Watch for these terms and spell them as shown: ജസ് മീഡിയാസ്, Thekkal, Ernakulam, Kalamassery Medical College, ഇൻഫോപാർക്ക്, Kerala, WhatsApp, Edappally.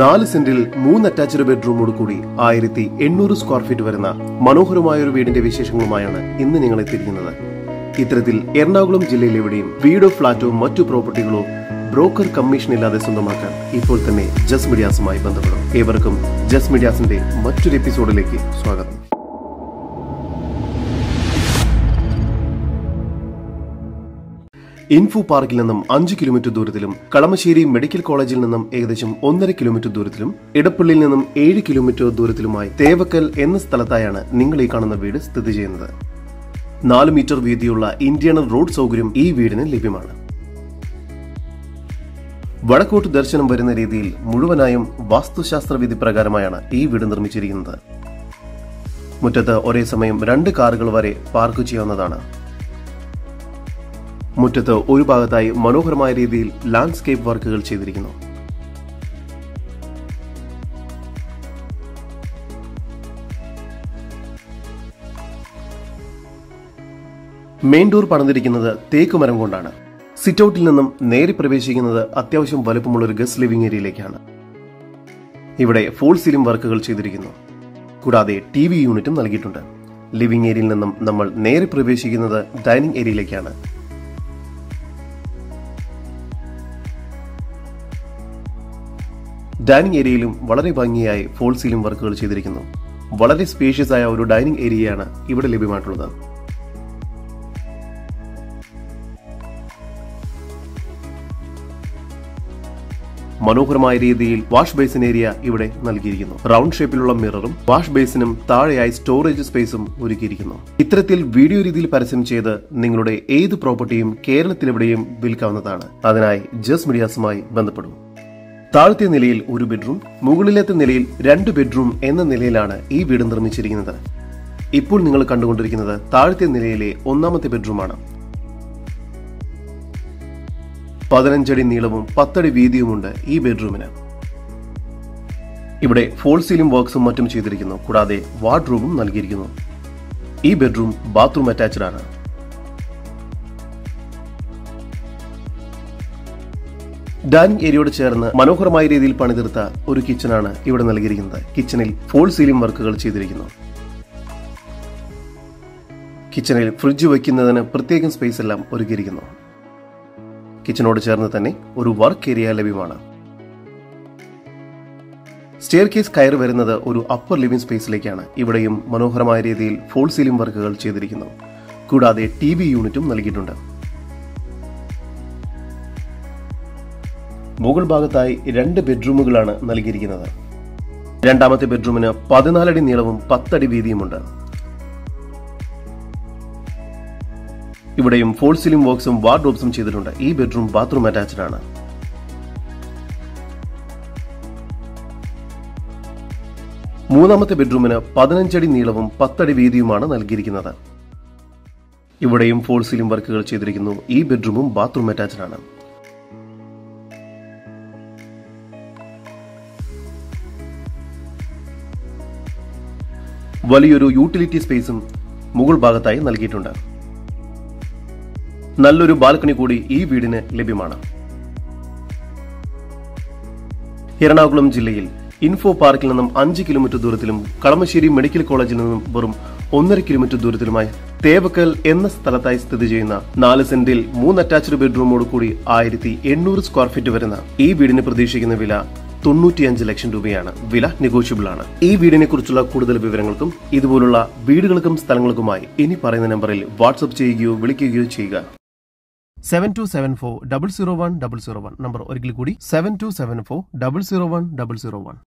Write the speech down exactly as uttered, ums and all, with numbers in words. നാല് സെന്റിൽ മൂന്ന് അറ്റാച്ച്ഡ് ബെഡ്റൂമോട് കൂടി ആയിരത്തി എണ്ണൂറ് സ്ക്വയർ ഫീറ്റ് വരുന്ന മനോഹരമായ ഒരു വീടിന്റെ വിശേഷങ്ങളുമായാണ് ഇന്ന് ഞങ്ങൾ എത്തിയിരിക്കുന്നത്. ഇത്തരത്തിൽ എറണാകുളം ജില്ലയിൽ എവിടെയും വീടോ ഫ്ളാറ്റോ മറ്റു പ്രോപ്പർട്ടികളോ ബ്രോക്കർ കമ്മീഷൻ ഇല്ലാതെ സ്വന്തമാക്കാൻ ഇപ്പോൾ തന്നെ ജസ് മീഡിയാസുമായി ബന്ധപ്പെടും. ഏവർക്കും ജസ് മീഡിയാസിന്റെ മറ്റൊരു എപ്പിസോഡിലേക്ക് സ്വാഗതം. ഇൻഫോപാർക്കിൽ നിന്നും അഞ്ച് കിലോമീറ്റർ ദൂരത്തിലും കളമശ്ശേരി മെഡിക്കൽ കോളേജിൽ നിന്നും ഏകദേശം ഒന്നര കിലോമീറ്റർ ദൂരത്തിലും എടപ്പള്ളിയിൽ നിന്നും ഏഴ് കിലോമീറ്റർ ദൂരത്തിലുമായി തേവക്കൽ എന്ന സ്ഥലത്തായാണ് നിങ്ങൾ ഈ കാണുന്ന വീട് സ്ഥിതി ചെയ്യുന്നത്. നാല് മീറ്റർ വീതിയുള്ള ഇന്റീരിയർ റോഡ് സൗകര്യം ഈ വീടിന് ലഭ്യമാണ്. വടക്കോട്ട് ദർശനം വരുന്ന രീതിയിൽ മുഴുവനായും വാസ്തുശാസ്ത്ര വിധി പ്രകാരമായാണ് ഈ വീട് നിർമ്മിച്ചിരിക്കുന്നത്. മുറ്റത്ത് ഒരേ സമയം രണ്ട് കാറുകൾ വരെ പാർക്ക് ചെയ്യാവുന്നതാണ്. മുറ്റത്ത് ഒരു ഭാഗത്തായി മനോഹരമായ രീതിയിൽ ലാൻഡ്സ്കേപ്പ് വർക്കുകൾ ചെയ്തിരിക്കുന്നു. മെയിൻ ഡോർ പണിതിരിക്കുന്നത് തേക്ക് മരം കൊണ്ടാണ്. സിറ്റ് ഔട്ടിൽ നിന്നും നേരെ പ്രവേശിക്കുന്നത് അത്യാവശ്യം വലുപ്പമുള്ള ഒരു ഗസ്റ്റ് ലിവിംഗ് ഏരിയയിലേക്കാണ്. ഇവിടെ ഫോൾ സീലിംഗ് വർക്കുകൾ ചെയ്തിരിക്കുന്നു. കൂടാതെ ടി വി യൂണിറ്റും നൽകിയിട്ടുണ്ട്. ലിവിംഗ് ഏരിയയിൽ നിന്നും നമ്മൾ നേരെ പ്രവേശിക്കുന്നത് ഡൈനിങ് ഏരിയയിലേക്കാണ്. ഡൈനിങ് ഏരിയയിലും വളരെ ഭംഗിയായി ഫോൾ സീലിംഗ് വർക്കുകൾ ചെയ്തിരിക്കുന്നു. വളരെ സ്പേഷ്യസ് ആയ ഒരു ഡൈനിങ് ഏരിയയാണ് ഇവിടെ ലഭ്യമായിട്ടുള്ളത്. മനോഹരമായ രീതിയിൽ വാഷ് ബേസിൻ ഏരിയ ഇവിടെ നൽകിയിരിക്കുന്നു. റൗണ്ട് ഷേപ്പിലുള്ള മിററും വാഷ് ബേസിനും താഴെയായി സ്റ്റോറേജ് സ്പേസും ഒരുക്കിയിരിക്കുന്നു. ഇത്തരത്തിൽ വീഡിയോ രീതിയിൽ പരസ്യം ചെയ്ത് നിങ്ങളുടെ ഏത് പ്രോപ്പർട്ടിയും കേരളത്തിലെവിടെയും വിൽക്കാവുന്നതാണ്. അതിനായി ജസ് മീഡിയാസുമായി ബന്ധപ്പെടും. താഴത്തെ നിലയിൽ ഒരു ബെഡ്റൂം, മുകളിലത്തെ നിലയിൽ രണ്ട് ബെഡ്റൂം എന്ന നിലയിലാണ് ഈ വീട് നിർമ്മിച്ചിരിക്കുന്നത്. ഇപ്പോൾ നിങ്ങൾ കണ്ടുകൊണ്ടിരിക്കുന്നത് താഴത്തെ നിലയിലെ ഒന്നാമത്തെ ബെഡ്റൂമാണ്. പതിനഞ്ചടി നീളവും പത്തടി വീതിയുമുണ്ട് ഈ ബെഡ്റൂമിന്. ഇവിടെ ഫോൾ സീലിംഗ് വർക്ക്സും മറ്റും ചെയ്തിരിക്കുന്നു. കൂടാതെ വാർഡ്രോബും നൽകിയിരിക്കുന്നു. ഈ ബെഡ്റൂം ബാത്റൂം അറ്റാച്ച്ഡ് ആണ്. ഡൈനിങ് ഏരിയയോട് ചേർന്ന് മനോഹരമായ രീതിയിൽ പണിതീർത്ത ഒരു കിച്ചനാണ് ഇവിടെ നൽകിയിരിക്കുന്നത്. കിച്ചണിൽ ഫോൾ സീലിംഗ് വർക്കുകൾ ചെയ്തിരിക്കുന്നു. കിച്ചണിൽ ഫ്രിഡ്ജ് വയ്ക്കുന്നതിന് പ്രത്യേകം സ്പേസ് എല്ലാം ഒരുക്കിയിരിക്കുന്നു. കിച്ചനോട് ചേർന്ന് തന്നെ ഒരു വർക്ക് ഏരിയ ലഭ്യമാണ്. സ്റ്റെയർ കേസ് കയറി വരുന്നത് ഒരു അപ്പർ ലിവിംഗ് സ്പേസിലേക്കാണ്. ഇവിടെയും മനോഹരമായ രീതിയിൽ ഫോൾ സീലിംഗ് വർക്കുകൾ ചെയ്തിരിക്കുന്നു. കൂടാതെ ടി വി യൂണിറ്റും നൽകിയിട്ടുണ്ട്. മുകൾ ഭാഗത്തായി രണ്ട് ബെഡ്റൂമുകളാണ് നൽകിയിരിക്കുന്നത്. രണ്ടാമത്തെ ബെഡ്റൂമിന് പതിനാലടി നീളവും പത്തടി വീതിയുമുണ്ട്. ഇവിടെയും ഫോൾ സീലിംഗ് വർക്ക്സും വാർഡ്രോബ്സും ചെയ്തിട്ടുണ്ട്. ഈ ബെഡ്റൂം ബാത്റൂം അറ്റാച്ച്ഡ് ആണ്. മൂന്നാമത്തെ ബെഡ്റൂമിന് പതിനഞ്ചടി നീളവും പത്തടി വീതിയുമാണ് നൽകിയിരിക്കുന്നത്. ഇവിടെയും ഫോൾ സീലിംഗ് വർക്കുകൾ ചെയ്തിരിക്കുന്നു. ഈ ബെഡ്റൂമും ബാത്റൂം അറ്റാച്ച്ഡ് ആണ്. വലിയൊരു യൂട്ടിലിറ്റി സ്പേസും മുകൾ ഭാഗത്തായി നൽകിയിട്ടുണ്ട്. നല്ലൊരു ബാൽക്കണി കൂടി ഈ വീടിന് ലഭ്യമാണ്. എറണാകുളം ജില്ലയിൽ ഇൻഫോ പാർക്കിൽ നിന്നും അഞ്ച് കിലോമീറ്റർ ദൂരത്തിലും കളമശ്ശേരി മെഡിക്കൽ കോളേജിൽ നിന്നും വെറും ഒന്നര കിലോമീറ്റർ ദൂരത്തിലുമായി തേവക്കൽ എന്ന സ്ഥലത്തായി സ്ഥിതി ചെയ്യുന്ന നാല് സെന്റിൽ മൂന്ന് അറ്റാച്ച്ഡ് ബെഡ്റൂമോട് കൂടി ആയിരത്തി എണ്ണൂറ് സ്ക്വയർ ഫീറ്റ് വരുന്ന ഈ വീടിന് പ്രതീക്ഷിക്കുന്ന വില തൊണ്ണൂറ്റിയഞ്ച് ലക്ഷം രൂപയാണ്. വില നെഗോഷ്യബിൾ ആണ്. ഈ വീടിനെ കുറിച്ചുള്ള കൂടുതൽ വിവരങ്ങൾക്കും ഇതുപോലുള്ള വീടുകൾക്കും സ്ഥലങ്ങൾക്കുമായി ഇനി പറയുന്ന നമ്പറിൽ വാട്സ്ആപ്പ് ചെയ്യുകയോ വിളിക്കുകയോ ചെയ്യുക. Seven two seven four double zero one double zero one number ഒരിക്കൽ കൂടി seven two seven four double zero one double zero one.